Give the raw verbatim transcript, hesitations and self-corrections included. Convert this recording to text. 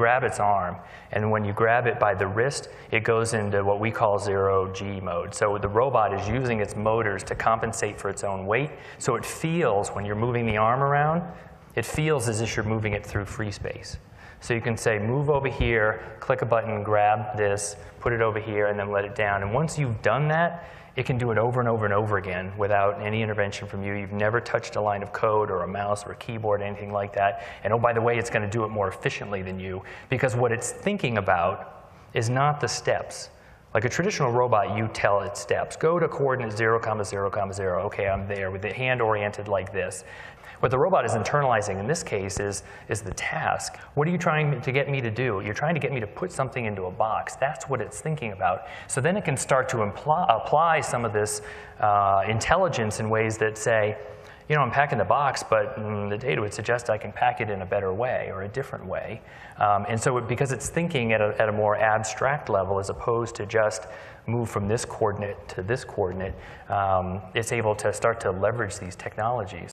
grab its arm, and when you grab it by the wrist, it goes into what we call zero-G mode. So the robot is using its motors to compensate for its own weight, so it feels, when you're moving the arm around, it feels as if you're moving it through free space. So you can say, move over here, click a button, grab this, put it over here, and then let it down. And once you've done that, it can do it over and over and over again without any intervention from you. You've never touched a line of code or a mouse or a keyboard, anything like that. And oh, by the way, it's going to do it more efficiently than you, because what it's thinking about is not the steps. Like a traditional robot, you tell it steps. Go to coordinate zero comma zero comma zero. OK, I'm there with the hand oriented like this. What the robot is internalizing in this case is, is the task. What are you trying to get me to do? You're trying to get me to put something into a box. That's what it's thinking about. So then it can start to imply, apply some of this uh, intelligence in ways that say, you know, I'm packing the box, but mm, the data would suggest I can pack it in a better way or a different way. Um, and so it, because it's thinking at a, at a more abstract level as opposed to just move from this coordinate to this coordinate, um, it's able to start to leverage these technologies.